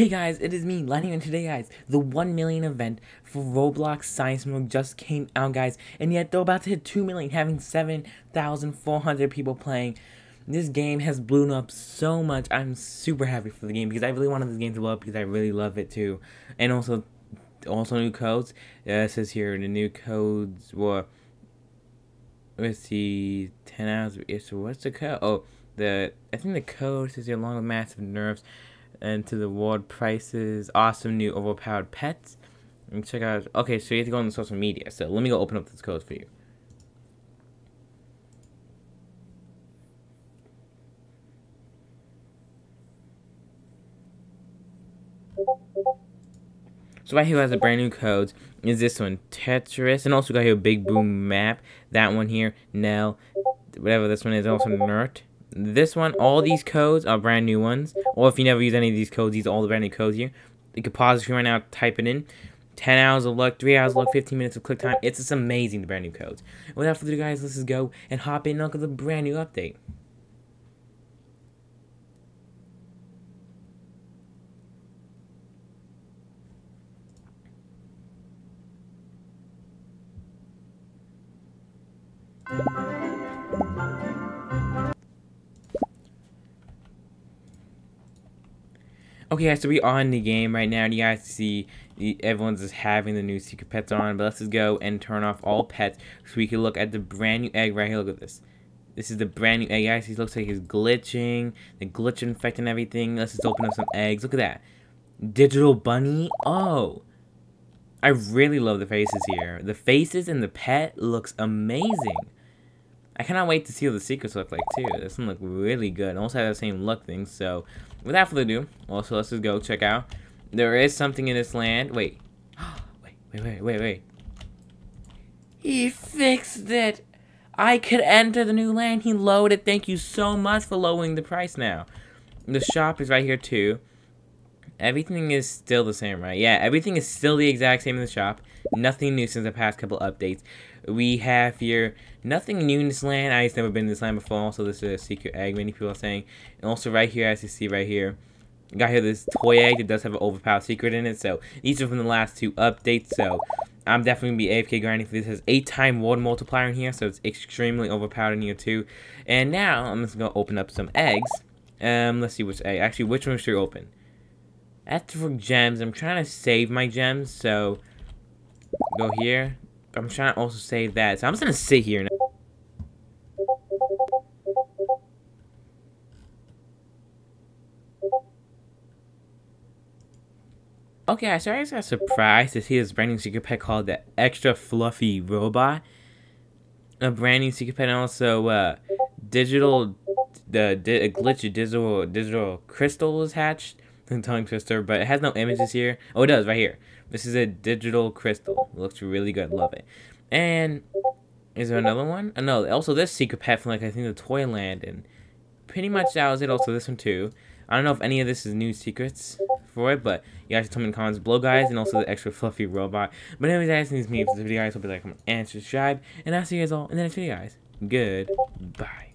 Hey guys, it is me, Lightning, and today guys, the 1 million event for Roblox Science Simulator just came out guys, and yet they're about to hit 2 million, having 7,400 people playing. This game has blown up so much. I'm super happy for the game because I really wanted this game to blow up because I really love it too. And also new codes. It says here the new codes were, let's see, 10 hours, so what's the code? Oh, I think the code says here along with massive nerfs and to the world prices, awesome new overpowered pets. And check out, okay, so you have to go on the social media. So let me go open up this code for you. So right here has a brand new codes. Is this one Tetris, and also got here Big Boom Map. That one here, Nell, whatever this one is, also Nert. This one, all these codes are brand new ones. Or if you never use any of these codes, these are all the brand new codes here. You could pause the screen right now, type it in. 10 hours of luck, 3 hours of luck, 15 minutes of click time. It's just amazing, the brand new codes. Without further ado, guys, let's just go and hop in and look at the brand new update. Okay guys, so we are in the game right now, and you guys see everyone's just having the new secret pets on, but let's just go and turn off all pets so we can look at the brand new egg right here. Look at this. This is the brand new egg, guys. He looks like he's glitching, the glitch infecting everything. Let's just open up some eggs. Look at that. Digital bunny. Oh. I really love the faces here. The faces and the pet looks amazing. I cannot wait to see what the secrets look like too. This one look really good. Also have the same look thing. So without further ado, also let's just go check out. There is something in this land. Wait, wait. He fixed it. I could enter the new land. He lowered it. Thank you so much for lowering the price now. The shop is right here too. Everything is still the same, right? Yeah, everything is still the exact same in the shop. Nothing new since the past couple updates. We have here nothing new in this land. I've never been in this land before, so this is a secret egg, many people are saying. And also right here, as you see right here, got here this toy egg that does have an overpowered secret in it. So these are from the last two updates, so I'm definitely going to be AFK grinding for this. It has 8-time world multiplier in here, so it's extremely overpowered in here too. And now I'm just going to open up some eggs. Let's see which egg. Actually, which one should we open? That's for gems. I'm trying to save my gems, so go here. I'm trying to also save that, so I'm just gonna sit here now. Okay, so I just got surprised to see this brand new secret pet called the Extra Fluffy Robot. A brand new secret pet, and also digital crystal is hatched. Tongue twister, but it has no images here. Oh, it does right here. This is a digital crystal. It looks really good. Love it. And is there another one? Oh, no. Also, this secret pet from like I think the Toyland, and pretty much that was it. Also, this one too. I don't know if any of this is new secrets for it, but you guys should tell me in the comments below, guys. And also the Extra Fluffy Robot. But anyways, guys, this is me for this video, guys. Hope you like, comment, and subscribe. And I'll see you guys all in the next video, guys. Goodbye.